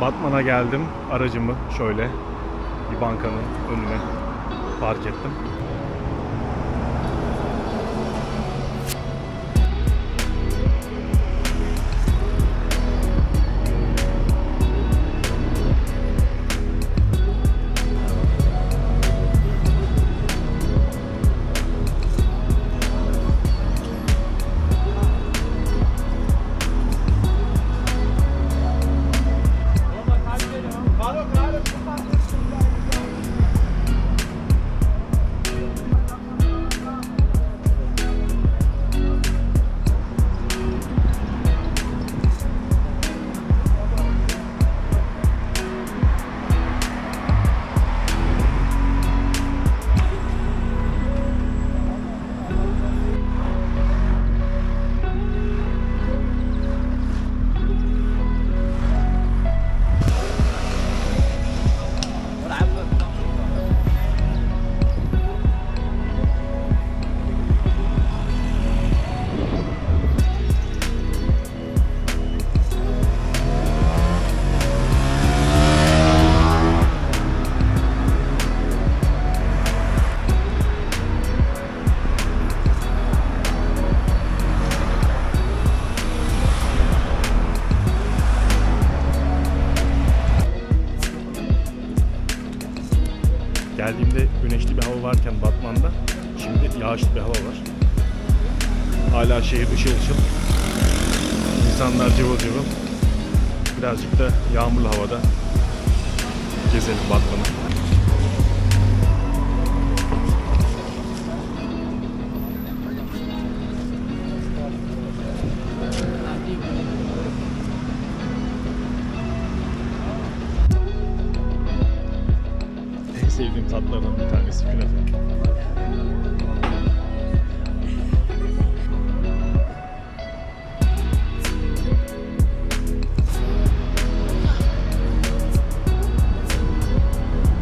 Batman'a geldim. Aracımı şöyle bir bankanın önüne park ettim. Geldiğimde güneşli bir hava varken Batman'da, şimdi yağışlı bir hava var. Hala şehir ışıl ışıl, insanlar cıvıl cıvıl. Birazcık da yağmurlu havada gezelim Batman'ı. Sevdiğim tatlardan bir tanesi künefe.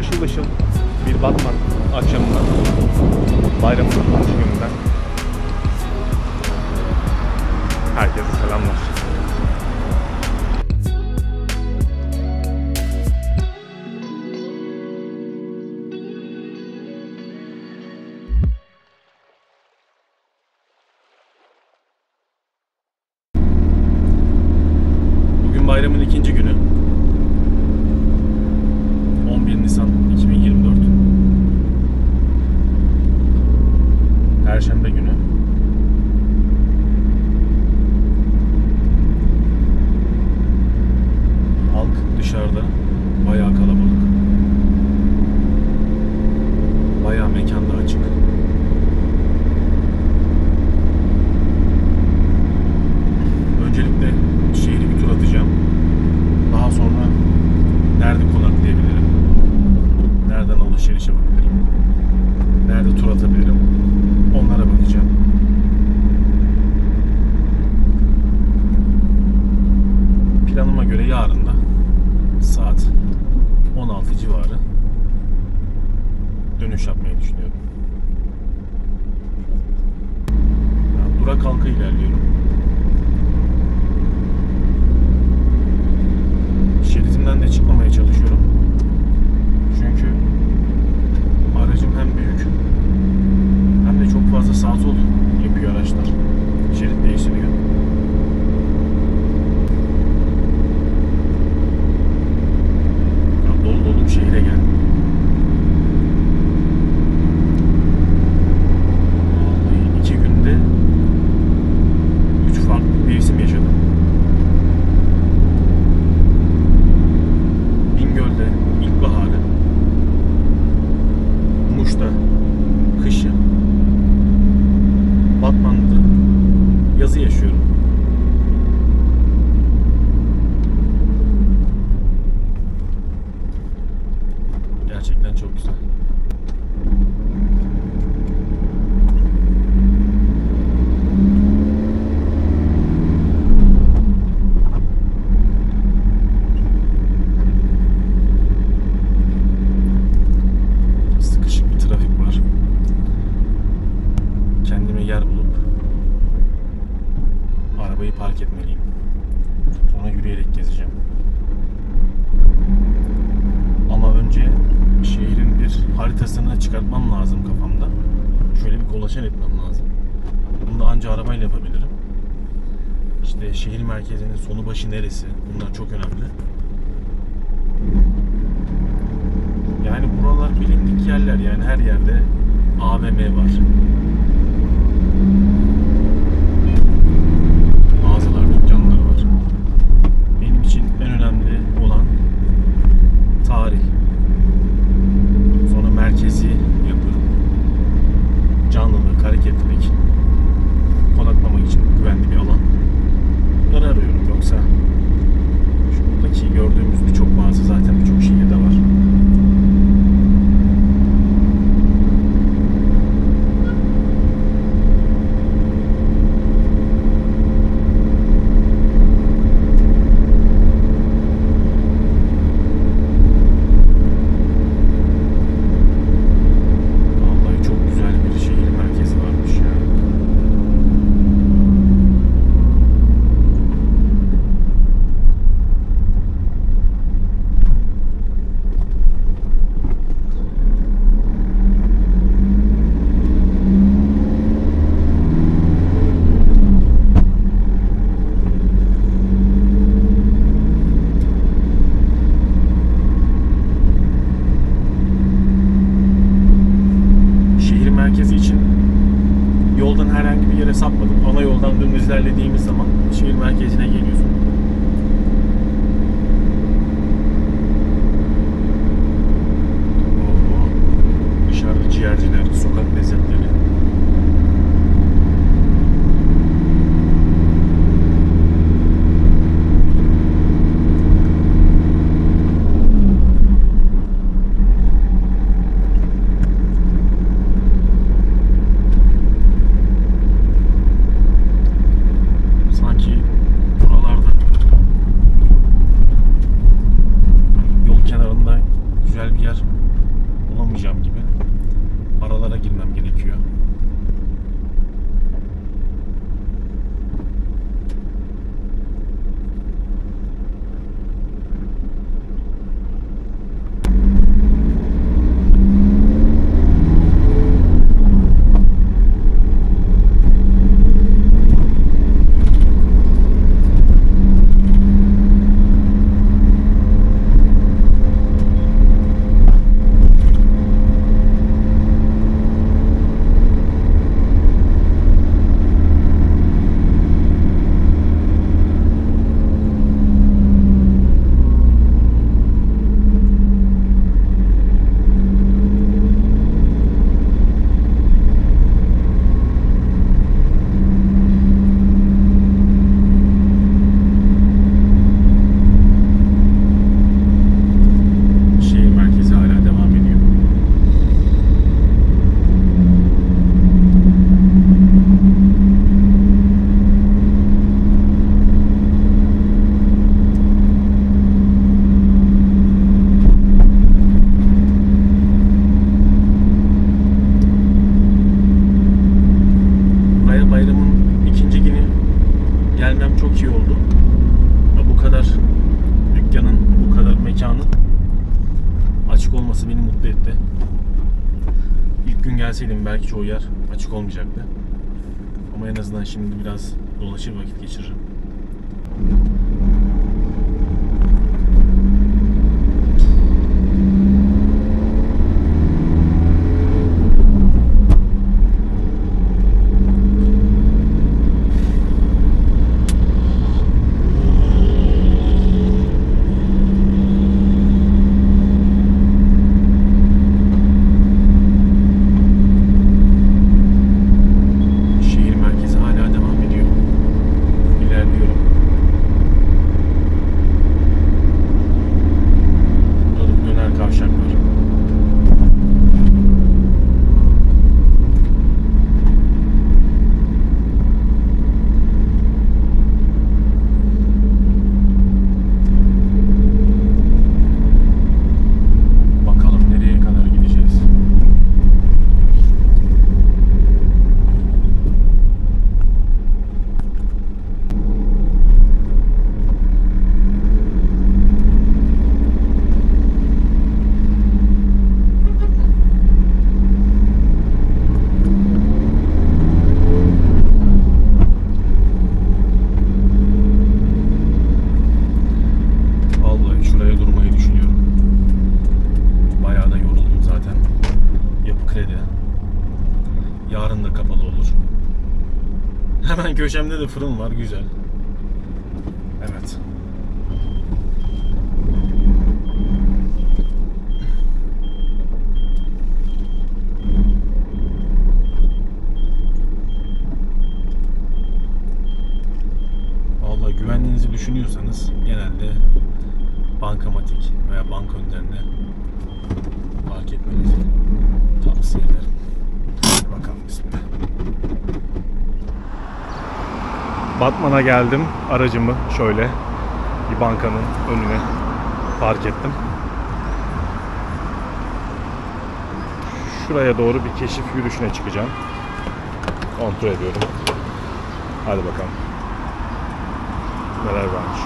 Işıl ışıl bir Batman akşamından, bayramın ikinci gününden herkese selamlar. Bayramın ikinci günü, 11 Nisan 2024, Perşembe günü. Halk dışarıda bayağı kalabalık, bayağı mekanda açık. Öncelikle şehri bir tur atacağım. Daha sonra nerede konaklayabilirim? Nereden alışveriş yapabilirim? Nerede tur atabilirim? Onlara bakacağım. Planıma göre yarın da saat 16 civarı dönüş yapmayı düşünüyorum. Yani dura kalka ilerliyorum. Şeritimden de çıkmamaya çalışıyorum. Çünkü aracım hem büyük hem de çok fazla sağa sol yapıyor araçlar. Şerit değiştiriyor. Ya dolu dolu bir şehire geldim. Vallahi 2 günde haritasını çıkartmam lazım kafamda. Şöyle bir kolaçan etmem lazım. Bunu da ancak arabayla yapabilirim. İşte şehir merkezinin sonu başı neresi? Bunlar çok önemli. Yani buralar bilindik yerler. Yani her yerde AVM var. Mağazalar, dükkanlar var. Benim için en önemli olan tarih. Sonra merkezi yapı. Canlılık, hareketlilik. Konaklamak için güvenli bir alan. Bunları arıyorum. Yoksa şuradaki gördüğümüz birçok mağaza zaten birçok şehirde var. İlerlediğimiz zaman şehir merkezine geliyorsun. Oo, dışarıda ciğerciler, sokak lezzetleri. Belki çoğu yer açık olmayacaktı. Ama en azından şimdi biraz dolaşır vakit geçiririm. hemen köşemde de fırın var, güzel. Evet. Vallahi güvenliğinizi düşünüyorsanız genelde bankamatik veya bank önlerine fark etmenizi tavsiye ederim. Hadi bakalım, bismillah. Batman'a geldim. Aracımı şöyle bir bankanın önüne park ettim. Şuraya doğru bir keşif yürüyüşüne çıkacağım. Kontrol ediyorum. Hadi bakalım. Neler varmış.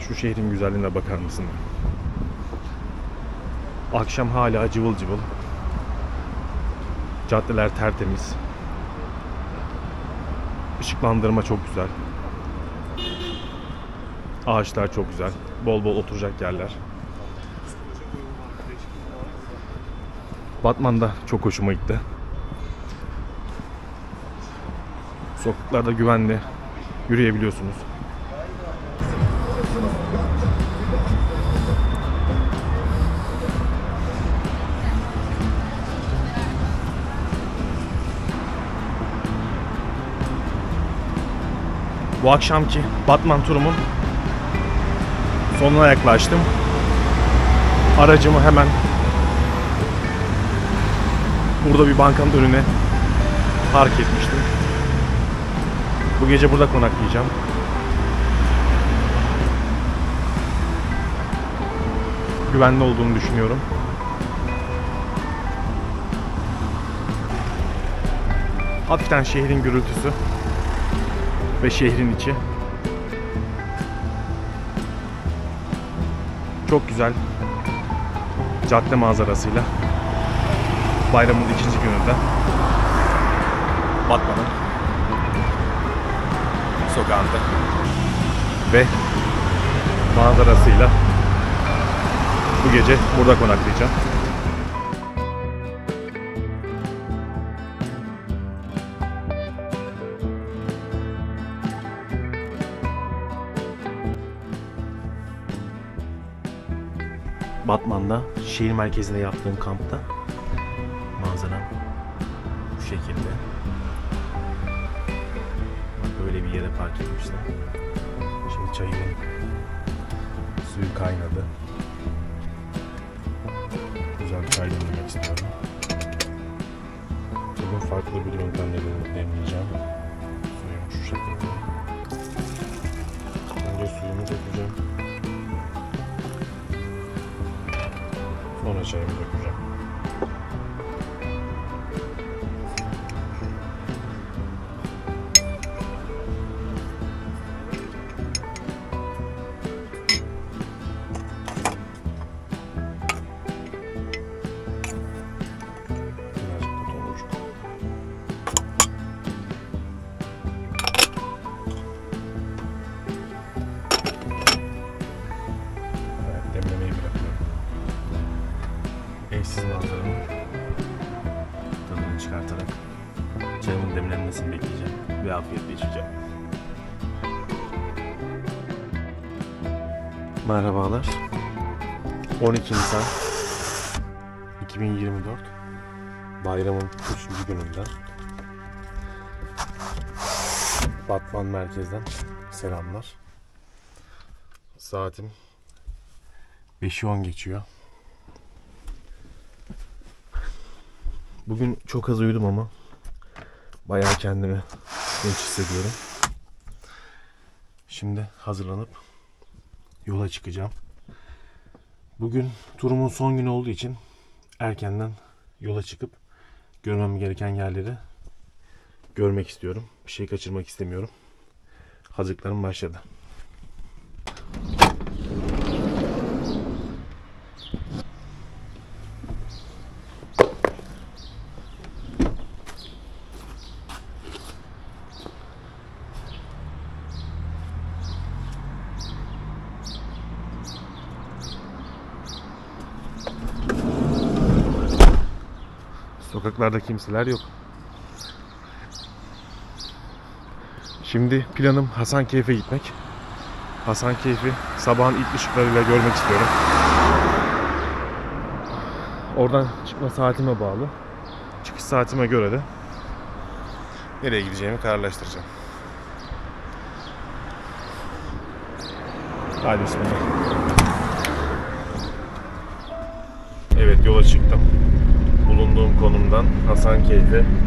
Şu şehrin güzelliğine bakar mısın? Akşam hala cıvıl cıvıl. Caddeler tertemiz. Işıklandırma çok güzel. Ağaçlar çok güzel. Bol bol oturacak yerler. Batman'da çok hoşuma gitti. Sokaklarda güvenli yürüyebiliyorsunuz. Bu akşamki Batman turumun sonuna yaklaştım. Aracımı hemen burada bir bankanın önüne park etmiştim. Bu gece burada konaklayacağım. Güvenli olduğunu düşünüyorum. Hafiften şehrin gürültüsü ve şehrin içi çok güzel cadde manzarasıyla bayramın ikinci gününde Batman'ın sokağında ve manzarasıyla bu gece burada konaklayacağım. Batman'da, şehir merkezinde yaptığım kampta manzara bu şekilde. Böyle bir yere park etmişler. Şimdi çayımın suyu kaynadı. Güzel bir çay demlemek istiyorum. Bugün farklı bir yöntemle demleyeceğim. Suyumu şu şekilde. Önce suyumu dökeceğim. Sonra çayımı dökeceğim. Evsiz manzaramın tadını çıkartarak çayımın demlenmesini bekleyeceğim ve afiyetle içeceğim. Merhabalar. 12 Nisan 2024 bayramın 3. gününde Batman merkezden selamlar. Saatim 5:10 geçiyor. Bugün çok az uyudum ama bayağı kendimi genç hissediyorum. Şimdi hazırlanıp yola çıkacağım. Bugün turumun son günü olduğu için erkenden yola çıkıp görmem gereken yerleri görmek istiyorum. Bir şey kaçırmak istemiyorum. Hazırlıklarım başladı. Sokaklarda kimseler yok. Şimdi planım Hasankeyf'e gitmek. Hasankeyf'i sabahın ilk ışıklarıyla görmek istiyorum. Oradan çıkma saatime bağlı. Çıkış saatime göre de nereye gideceğimi kararlaştıracağım. Hadi bismillah. Evet, yola çıktım. Bulunduğum konumdan Hasankeyf'e